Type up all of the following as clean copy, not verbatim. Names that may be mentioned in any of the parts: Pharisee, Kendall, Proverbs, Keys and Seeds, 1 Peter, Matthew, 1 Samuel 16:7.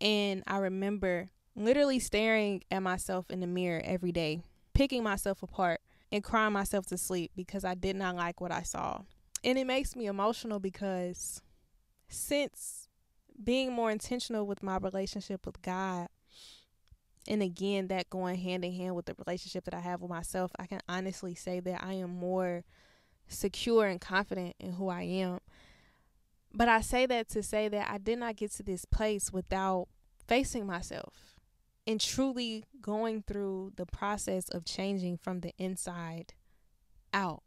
And I remember literally staring at myself in the mirror every day, picking myself apart and crying myself to sleep because I did not like what I saw. And it makes me emotional because since being more intentional with my relationship with God, and again, that going hand in hand with the relationship that I have with myself, I can honestly say that I am more secure and confident in who I am. But I say that to say that I did not get to this place without facing myself and truly going through the process of changing from the inside out.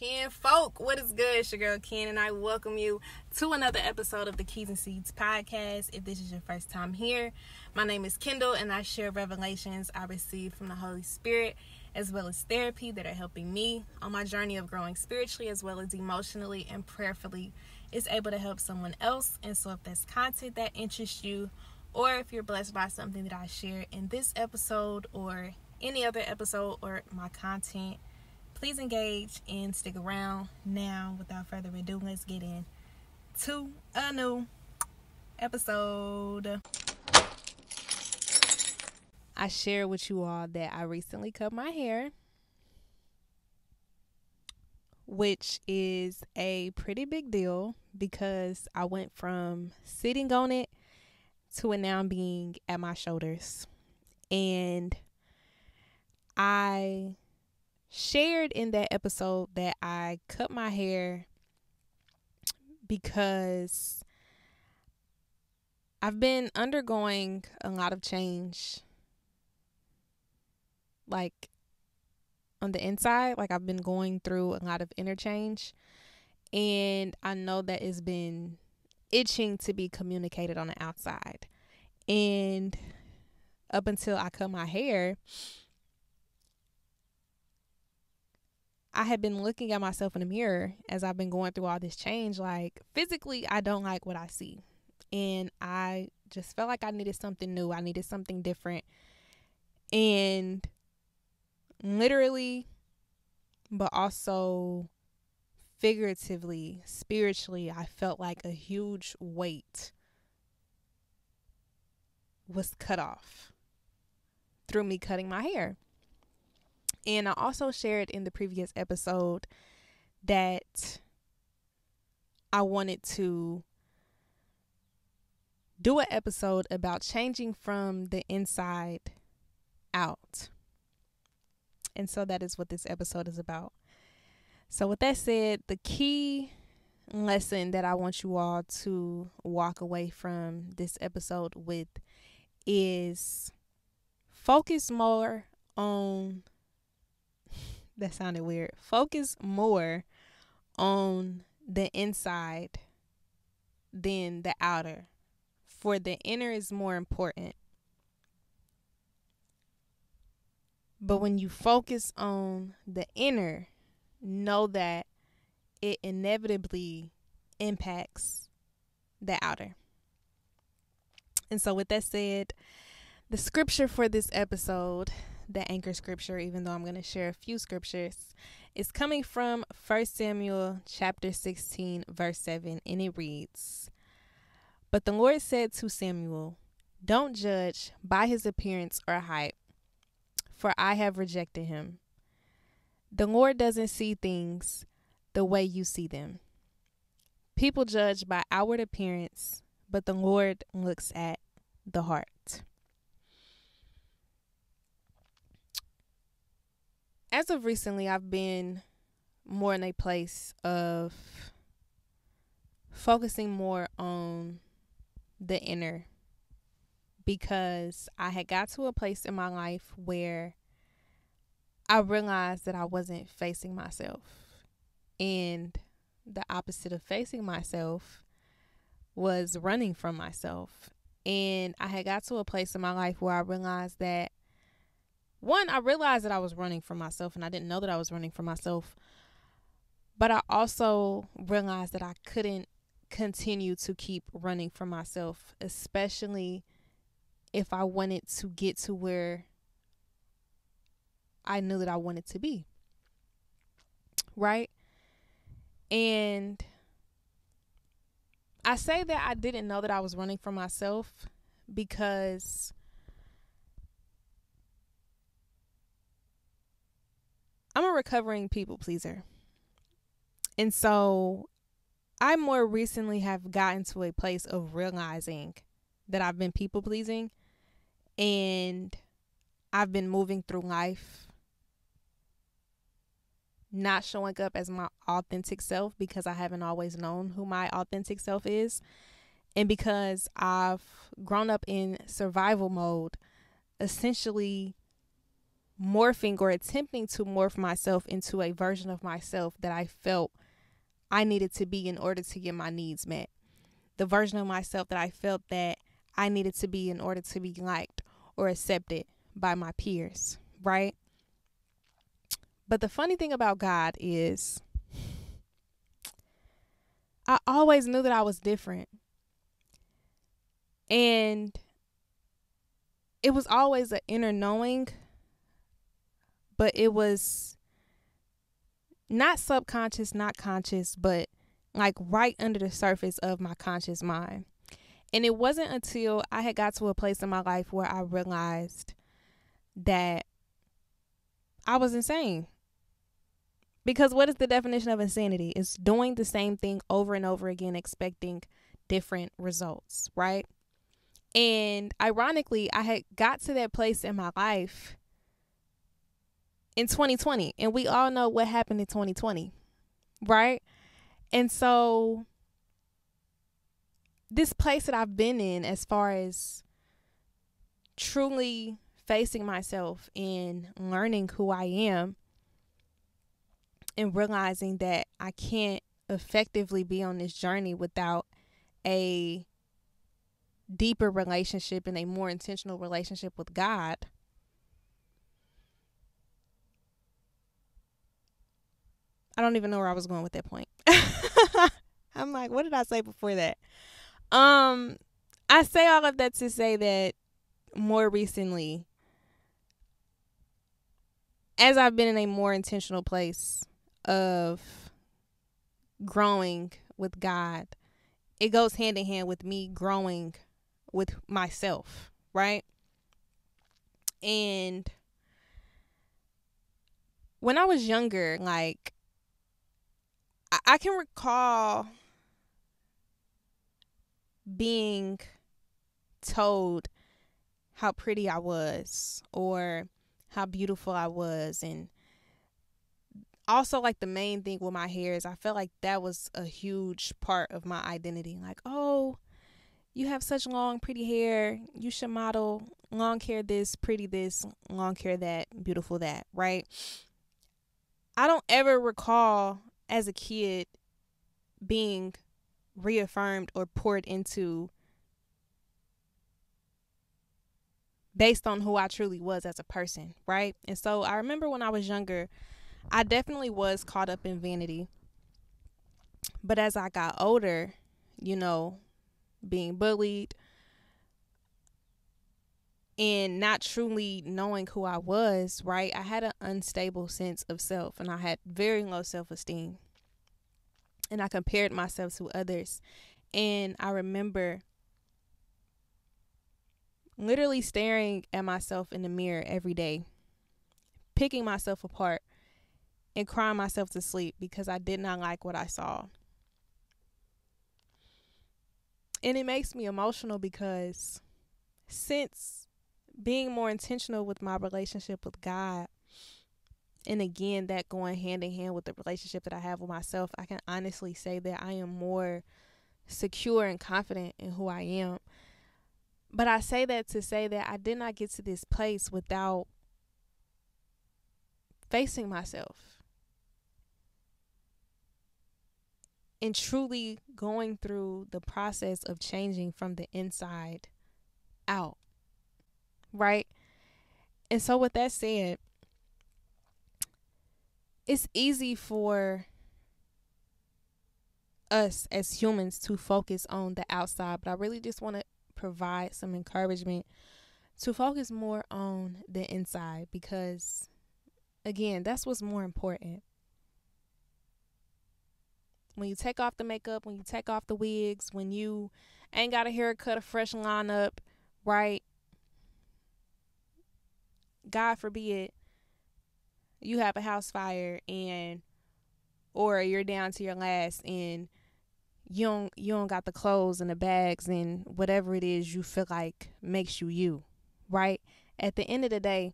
Ken folk, what is good? It's your girl Ken, and I welcome you to another episode of the Keys and Seeds podcast. If this is your first time here, my name is Kendall, and I share revelations I received from the Holy Spirit, as well as therapy that are helping me on my journey of growing spiritually, as well as emotionally and prayerfully, is able to help someone else. And so if that's content that interests you, or if you're blessed by something that I share in this episode or any other episode or my content, please engage and stick around. Now, without further ado, let's get in to a new episode. I share with you all that I recently cut my hair, which is a pretty big deal because I went from sitting on it to it now being at my shoulders. And I shared in that episode that I cut my hair because I've been undergoing a lot of change, like on the inside. Like, I've been going through a lot of inner change, and I know that it's been itching to be communicated on the outside. And up until I cut my hair, I had been looking at myself in the mirror as I've been going through all this change. Like, physically, I don't like what I see. And I just felt like I needed something new. I needed something different. And literally, but also figuratively, spiritually, I felt like a huge weight was cut off through me cutting my hair. And I also shared in the previous episode that I wanted to do an episode about changing from the inside out. And so that is what this episode is about. So with that said, the key lesson that I want you all to walk away from this episode with is focus more on — that sounded weird — focus more on the inside than the outer, for the inner is more important. But when you focus on the inner, know that it inevitably impacts the outer. And so with that said, the scripture for this episode, the anchor scripture, even though I'm going to share a few scriptures, is coming from 1 Samuel chapter 16, verse 7, and it reads, "But the Lord said to Samuel, don't judge by his appearance or height, for I have rejected him. The Lord doesn't see things the way you see them. People judge by outward appearance, but the Lord looks at the heart." As of recently, I've been more in a place of focusing more on the inner, because I had got to a place in my life where I realized that I wasn't facing myself. And the opposite of facing myself was running from myself. And I had got to a place in my life where I realized that, one, I realized that I was running from myself, and I didn't know that I was running from myself. But I also realized that I couldn't continue to keep running from myself, especially if I wanted to get to where I knew that I wanted to be. Right? And I say that I didn't know that I was running from myself because I'm a recovering people pleaser. And so I more recently have gotten to a place of realizing that I've been people pleasing and I've been moving through life not showing up as my authentic self because I haven't always known who my authentic self is. And because I've grown up in survival mode, essentially morphing or attempting to morph myself into a version of myself that I felt I needed to be in order to get my needs met. The version of myself that I felt that I needed to be in order to be liked or accepted by my peers, right? But the funny thing about God is I always knew that I was different. And it was always an inner knowing, but it was not subconscious, not conscious, but like right under the surface of my conscious mind. And it wasn't until I had got to a place in my life where I realized that I was insane. Because what is the definition of insanity? It's doing the same thing over and over again, expecting different results, right? And ironically, I had got to that place in my life in 2020, and we all know what happened in 2020, right? And so this place that I've been in as far as truly facing myself and learning who I am and realizing that I can't effectively be on this journey without a deeper relationship and a more intentional relationship with God. I don't even know where I was going with that point. I'm like, what did I say before that? I say all of that to say that more recently, as I've been in a more intentional place of growing with God, it goes hand in hand with me growing with myself, right? And when I was younger, like, I can recall being told how pretty I was or how beautiful I was. And also, like, the main thing with my hair is I felt like that was a huge part of my identity. Like, oh, you have such long, pretty hair. You should model long hair this, pretty this, long hair that, beautiful that, right? I don't ever recall as a kid being reaffirmed or poured into based on who I truly was as a person, right? And so I remember when I was younger, I definitely was caught up in vanity. But as I got older, you know, being bullied and not truly knowing who I was, right? I had an unstable sense of self and I had very low self-esteem. And I compared myself to others. And I remember literally staring at myself in the mirror every day, picking myself apart and crying myself to sleep because I did not like what I saw. And it makes me emotional because since being more intentional with my relationship with God, and again, that going hand in hand with the relationship that I have with myself, I can honestly say that I am more secure and confident in who I am. But I say that to say that I did not get to this place without facing myself and truly going through the process of changing from the inside out, right? And so with that said, it's easy for us as humans to focus on the outside, but I really just want to provide some encouragement to focus more on the inside because, again, that's what's more important. When you take off the makeup, when you take off the wigs, when you ain't got a haircut, a fresh lineup, right? God forbid you have a house fire or you're down to your last and you don't got the clothes and the bags and whatever it is you feel like makes you, right? At the end of the day,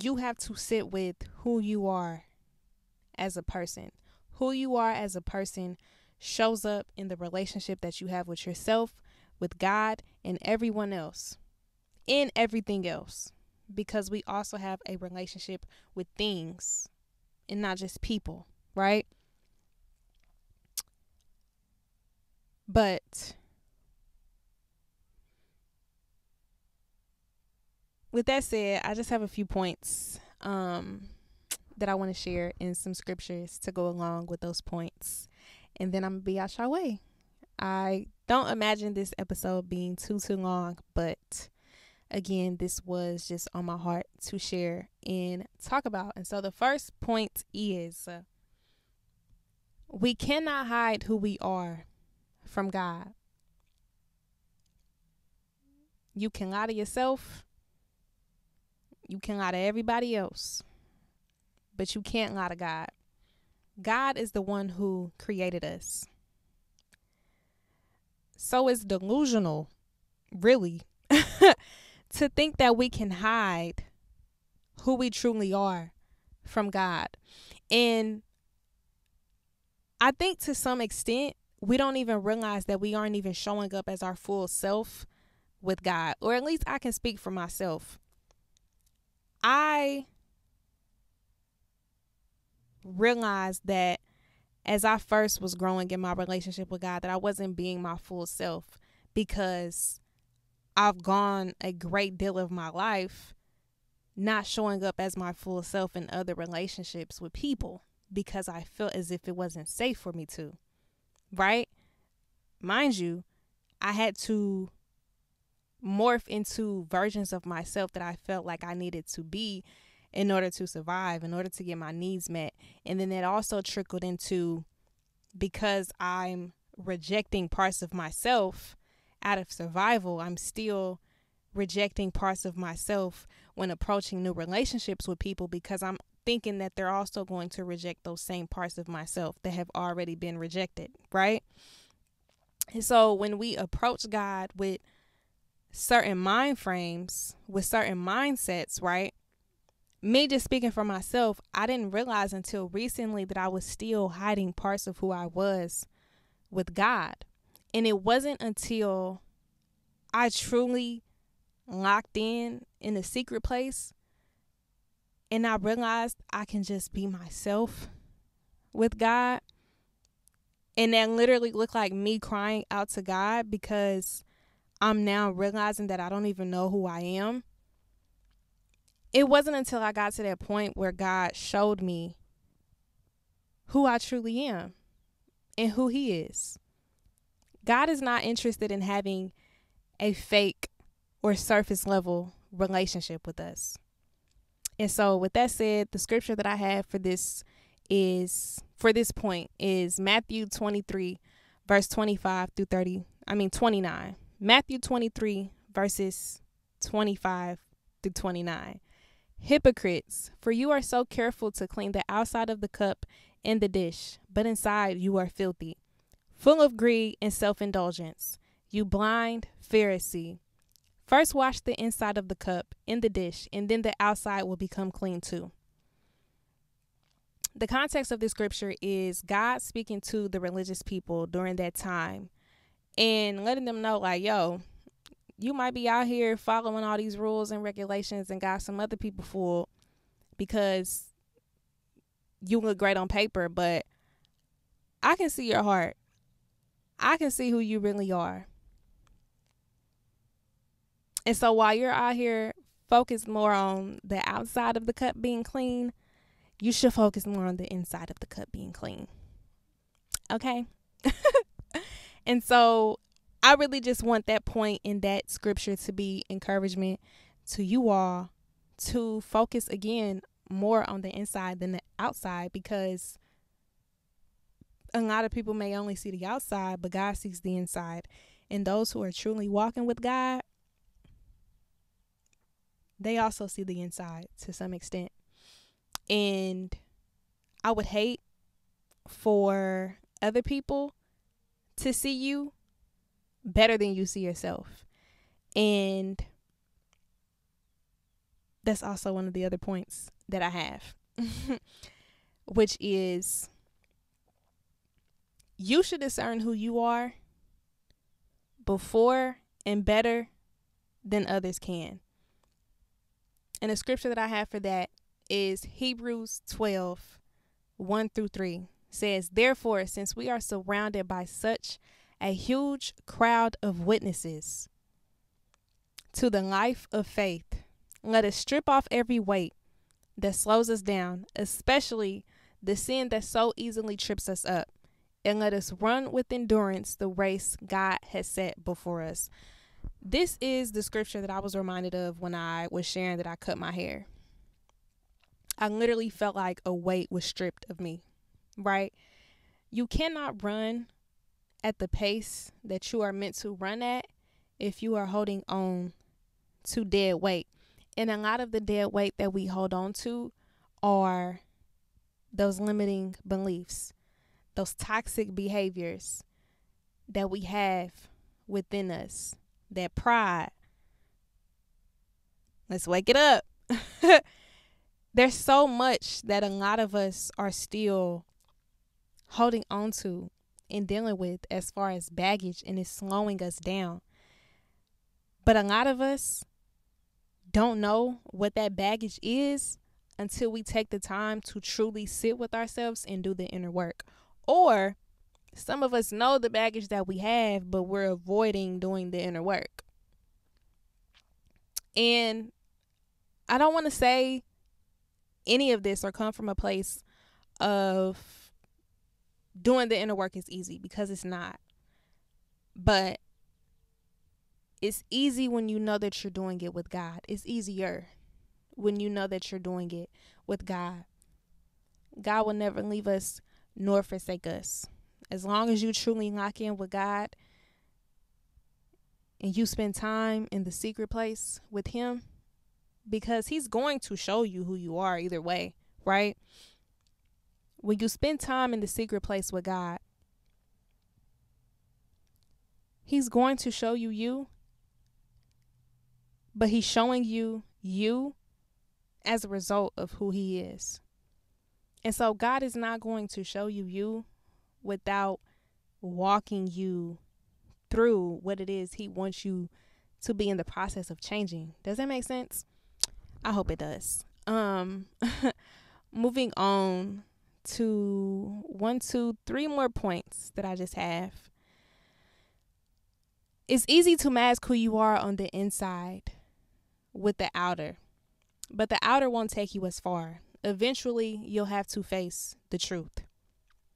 you have to sit with who you are as a person. Who you are as a person shows up in the relationship that you have with yourself, with God, and everyone else, in everything else, because we also have a relationship with things and not just people, right? But with that said, I just have a few points that I want to share and some scriptures to go along with those points. And then I'm going to be out your way. I don't imagine this episode being too long, but again, this was just on my heart to share and talk about. And so the first point is we cannot hide who we are from God. You can lie to yourself. You can lie to everybody else, but you can't lie to God. God is the one who created us. So it's delusional, really, to think that we can hide who we truly are from God. And I think to some extent, we don't even realize that we aren't even showing up as our full self with God. Or at least I can speak for myself. I realized that as I first was growing in my relationship with God, that I wasn't being my full self, because I've gone a great deal of my life not showing up as my full self in other relationships with people because I felt as if it wasn't safe for me to, right? Mind you, I had to morph into versions of myself that I felt like I needed to be in order to survive, in order to get my needs met. And then it also trickled into, because I'm rejecting parts of myself out of survival, I'm still rejecting parts of myself when approaching new relationships with people, because I'm thinking that they're also going to reject those same parts of myself that have already been rejected, right? And so when we approach God with certain mind frames, with certain mindsets, right? Me just speaking for myself, I didn't realize until recently that I was still hiding parts of who I was with God. And it wasn't until I truly locked in a secret place and I realized I can just be myself with God. And that literally looked like me crying out to God, because I'm now realizing that I don't even know who I am. It wasn't until I got to that point where God showed me who I truly am and who he is. God is not interested in having a fake or surface level relationship with us. And so with that said, the scripture that I have for this point is Matthew 23, verse 25 through 30. I mean, 29. Matthew 23, verses 25 through 29. Hypocrites, for you are so careful to clean the outside of the cup and the dish, but inside you are filthy, full of greed and self-indulgence. You blind Pharisee, first wash the inside of the cup and the dish, and then the outside will become clean too. The context of this scripture is God speaking to the religious people during that time and letting them know, like, yo, you might be out here following all these rules and regulations and got some other people fooled because you look great on paper, but I can see your heart. I can see who you really are. And so while you're out here focused more on the outside of the cup being clean, you should focus more on the inside of the cup being clean. Okay? And so I really just want that point in that scripture to be encouragement to you all to focus again more on the inside than the outside, because a lot of people may only see the outside, but God sees the inside. And those who are truly walking with God, they also see the inside to some extent. And I would hate for other people to see you better than you see yourself. And that's also one of the other points that I have, which is you should discern who you are before and better than others can. And the scripture that I have for that is Hebrews 12:1-3 says, "Therefore, since we are surrounded by such a huge crowd of witnesses to the life of faith, let us strip off every weight that slows us down, especially the sin that so easily trips us up, and let us run with endurance the race God has set before us." This is the scripture that I was reminded of when I was sharing that I cut my hair. I literally felt like a weight was stripped of me, right? You cannot run at the pace that you are meant to run at if you are holding on to dead weight. And a lot of the dead weight that we hold on to are those limiting beliefs, those toxic behaviors that we have within us, that pride. Let's wake it up. There's so much that a lot of us are still holding on to and dealing with as far as baggage, and it's slowing us down. But a lot of us don't know what that baggage is until we take the time to truly sit with ourselves and do the inner work. Or some of us know the baggage that we have, but we're avoiding doing the inner work. And I don't want to say any of this or come from a place of doing the inner work is easy, because it's not. But it's easy when you know that you're doing it with God. It's easier when you know that you're doing it with God. God will never leave us nor forsake us. As long as you truly lock in with God and you spend time in the secret place with him, because he's going to show you who you are either way, right? When you spend time in the secret place with God, he's going to show you you, but he's showing you you as a result of who he is. And so God is not going to show you you without walking you through what it is he wants you to be in the process of changing. Does that make sense? I hope it does. Moving on to 3 more points that I just have. It's easy to mask who you are on the inside with the outer, but the outer won't take you as far. Eventually, you'll have to face the truth.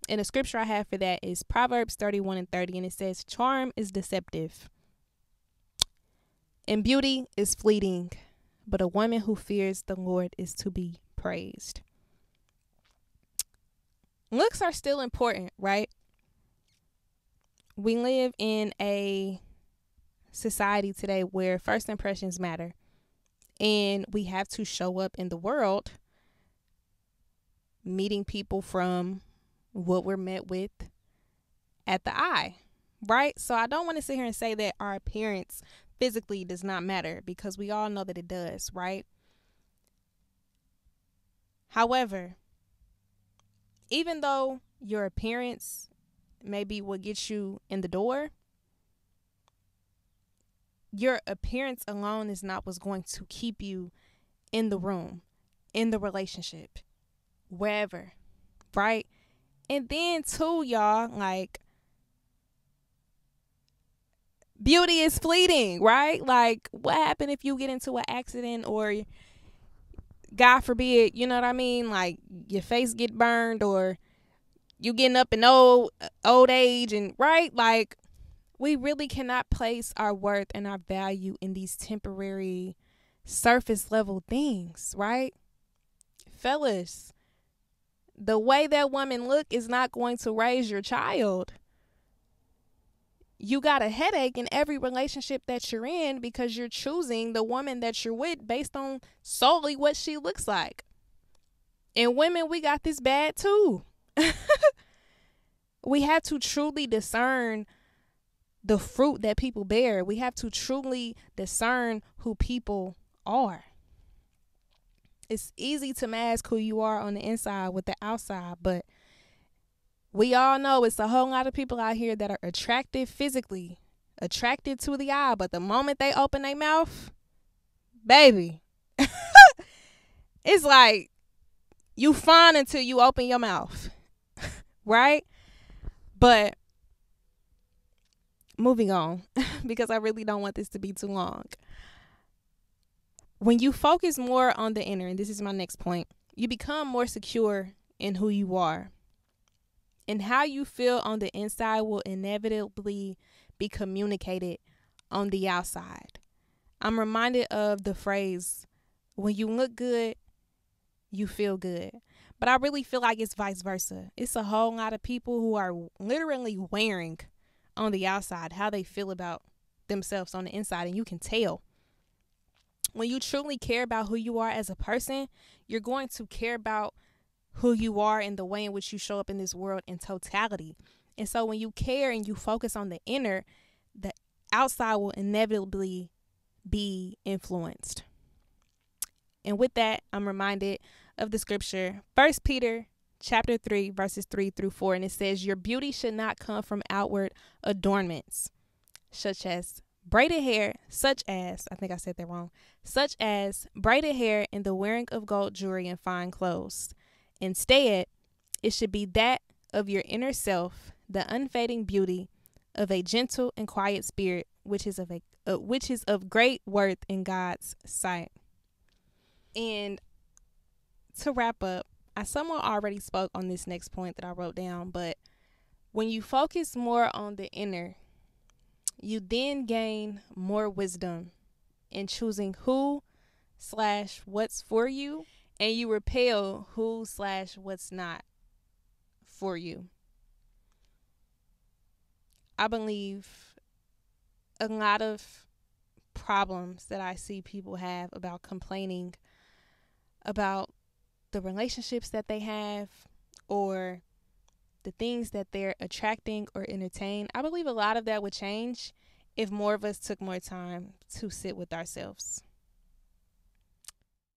And the scripture I have for that is Proverbs 31:30, and it says, "Charm is deceptive, and beauty is fleeting, but a woman who fears the Lord is to be praised." Looks are still important, right? We live in a society today where first impressions matter, and we have to show up in the world meeting people from what we're met with at the eye, right? So I don't want to sit here and say that our appearance physically does not matter, because we all know that it does, right? However, even though your appearance may be what gets you in the door, your appearance alone is not what's going to keep you in the room, in the relationship, wherever, right? And then too, y'all, like, beauty is fleeting, right? Like, what happened if you get into an accident, or God forbid, you know what I mean? Like, your face get burned, or you getting up in old age, and right? Like, we really cannot place our worth and our value in these temporary surface level things, right? Fellas, The way that woman looked is not going to raise your child. You got a headache in every relationship that you're in because you're choosing the woman that you're with based on solely what she looks like. And women, we got this bad too. We have to truly discern the fruit that people bear. We have to truly discern who people are. It's easy to mask who you are on the inside with the outside, but we all know it's a whole lot of people out here that are attractive physically, attracted to the eye, but the moment they open their mouth, baby, it's like you fine until you open your mouth, right? But moving on, because I really don't want this to be too long. When you focus more on the inner, and this is my next point, you become more secure in who you are. And how you feel on the inside will inevitably be communicated on the outside. I'm reminded of the phrase, when you look good, you feel good. But I really feel like it's vice versa. It's a whole lot of people who are literally wearing on the outside how they feel about themselves on the inside, and you can tell. When you truly care about who you are as a person, you're going to care about who you are and the way in which you show up in this world in totality. And so when you care and you focus on the inner, the outside will inevitably be influenced. And with that, I'm reminded of the scripture, 1 Peter chapter 3, verses 3-4. And it says, your beauty should not come from outward adornments, such as braided hair, such as braided hair and the wearing of gold jewelry and fine clothes. Instead, it should be that of your inner self, the unfading beauty of a gentle and quiet spirit, which is of great worth in God's sight. And to wrap up, I somewhat already spoke on this next point that I wrote down, but when you focus more on the inner, you then gain more wisdom in choosing who/what's for you, and you repel who/what's not for you. I believe a lot of problems that I see people have about complaining about the relationships that they have or the things that they're attracting or entertain. I believe a lot of that would change if more of us took more time to sit with ourselves.